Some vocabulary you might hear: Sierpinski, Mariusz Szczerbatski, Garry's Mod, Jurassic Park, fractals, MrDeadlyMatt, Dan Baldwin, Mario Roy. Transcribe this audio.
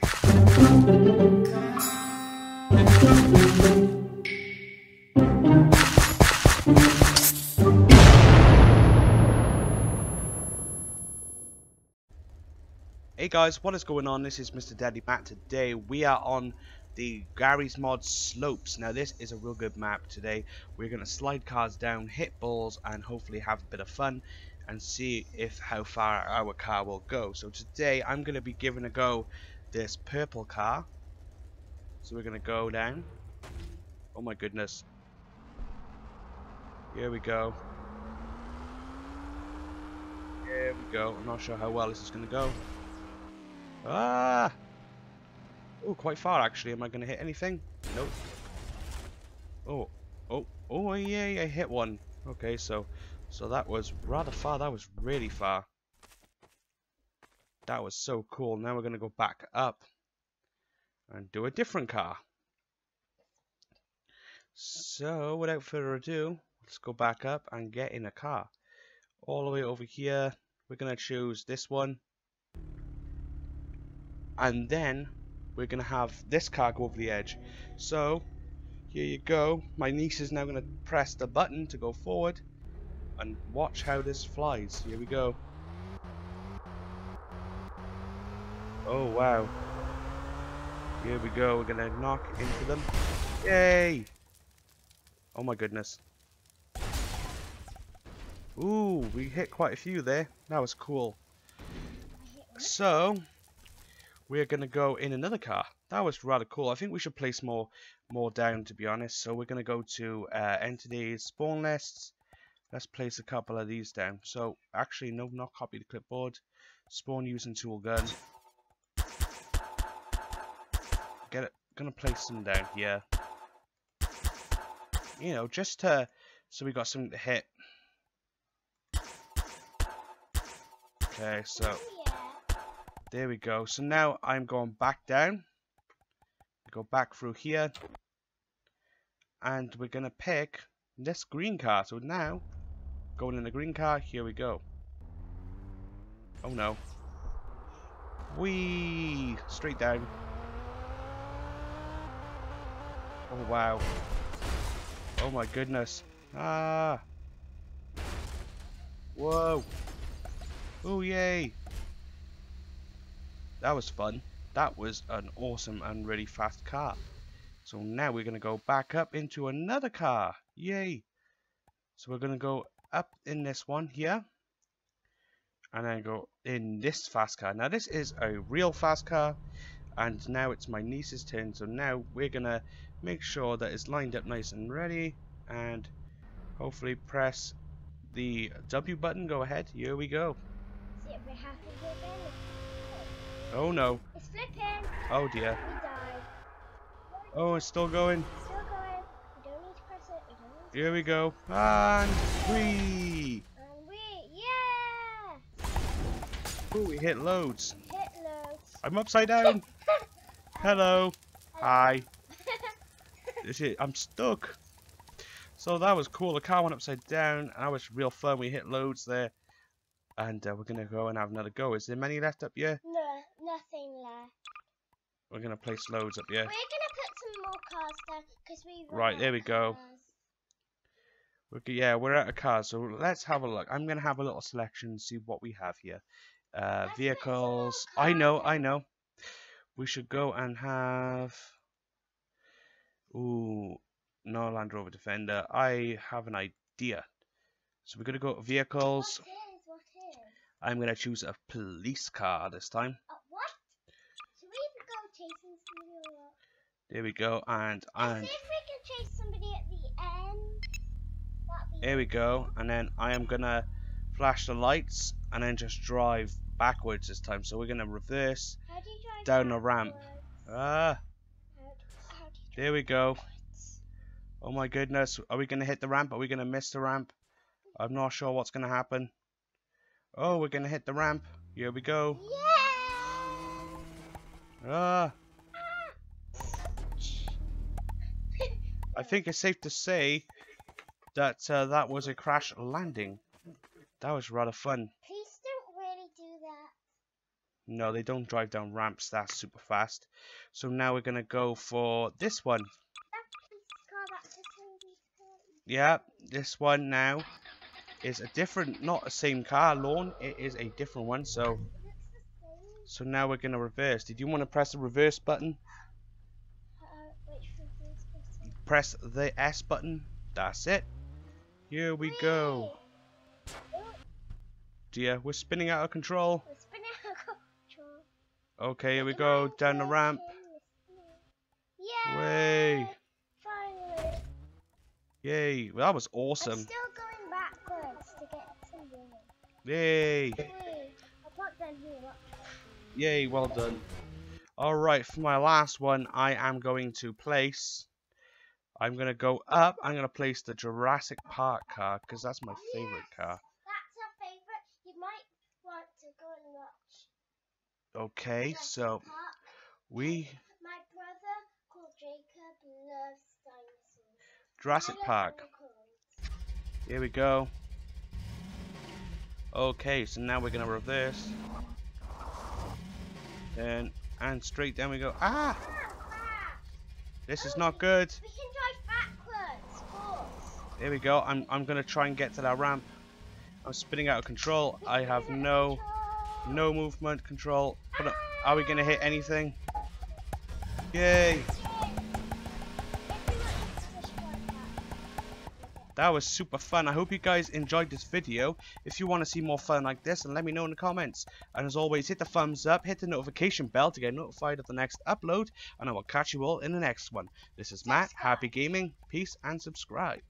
Hey guys, what is going on? This is MrDeadlyMatt. Today we are on the Garry's Mod slopes. Now this is a real good map. Today we're going to slide cars down, hit balls, and hopefully have a bit of fun and see how far our car will go. So today I'm going to be giving a go this purple car. So we're going to go down. Oh my goodness. Here we go. Here we go. I'm not sure how well this is going to go. Ah! Oh, quite far actually. Am I going to hit anything? Nope. Oh, oh, oh! Yeah, I hit one. Okay, so that was rather far. That was really far. That was so cool. Now we're going to go back up and do a different car. So, without further ado, let's go back up and get in a car. All the way over here, we're going to choose this one. And then we're going to have this car go over the edge. So here you go. My niece is now going to press the button to go forward and watch how this flies. Here we go. Oh wow. Here we go. We're going to knock into them. Yay! Oh my goodness. Ooh, we hit quite a few there. That was cool. So we're going to go in another car. That was rather cool. I think we should place more down, to be honest. So we're going to go to entities, spawn lists. Let's place a couple of these down. So actually, no, not copy the clipboard. Spawn using tool gun. Get it. Going to place some down here. You know, just to, so we got something to hit. Okay, so there we go. So now I'm going back down. Go back through here. And we're going to pick this green car. So now, going in the green car, here we go. Oh no. Whee! Straight down. Oh wow. Oh my goodness. Ah! Whoa! Oh yay! That was fun. That was an awesome and really fast car. So now we're going to go back up into another car. Yay. So we're going to go up in this one here. And then go in this fast car. Now this is a real fast car. And now it's my niece's turn. So now we're going to make sure that it's lined up nice and ready. And hopefully press the W button. Go ahead. Here we go. See if we have to go there. Oh no. It's flipping. Oh dear. Oh, it's still going. Still going. We don't need to press it. Here we go. And whee! And whee! Yeah! Ooh, we hit loads. Hit loads. I'm upside down. Hello. Hi. This is, I'm stuck. So that was cool. The car went upside down. That was real fun. We hit loads there. And we're going to go and have another go. Is there many left up here? No. Nothing left. We're going to place loads up here. We're going to put some more cars down because we right, there we go. Yeah, we're out of cars, so let's have a look. I'm going to have a little selection, see what we have here. Vehicles. I know. We should go and have... Ooh, no Land Rover Defender. I have an idea. So we're going to go to vehicles. What is? I'm going to choose a police car this time. There we go, and see if we can chase somebody at the end. There we go, and then I am gonna flash the lights and then just drive backwards this time. So we're gonna reverse down the ramp. Ah, there we go. Oh my goodness, are we gonna hit the ramp? Are we gonna miss the ramp? I'm not sure what's gonna happen. Oh, we're gonna hit the ramp. Here we go. Yeah. I think it's safe to say that that was a crash landing. That was rather fun. Police don't really do that. No, they don't drive down ramps that super fast. So now we're going to go for this one. Yeah, this one now is a different, not the same car, Lorne. It is a different one. So now we're going to reverse. Did you want to press the reverse button? Which reverse button? Press the S button. That's it. Here we go. Dear, we're spinning out of control. We're spinning out of control. Okay, here we go. Down the ramp. Yay! Way. Finally. Yay. Well, that was awesome. I'm still going backwards to get to you. Yay. Yay. I put them here. Yay, well done. Alright, for my last one, I am going to place... I'm going to go up. I'm going to place the Jurassic Park car, because that's my favourite car. That's your favourite. You might want to go and watch. Okay, so... Park. We... My brother, called Jacob, loves dinosaurs. Jurassic Park. Here we go. Okay, so now we're going to reverse. And straight down we go. Ah! This is not good. We can drive backwards, of course. There we go. I'm gonna try and get to that ramp. I'm spinning out of control. I have no movement control. But are we gonna hit anything? Yay! That was super fun. I hope you guys enjoyed this video. If you want to see more fun like this, then let me know in the comments. And as always, hit the thumbs up, hit the notification bell to get notified of the next upload. And I will catch you all in the next one. This is Matt. Happy gaming. Peace and subscribe.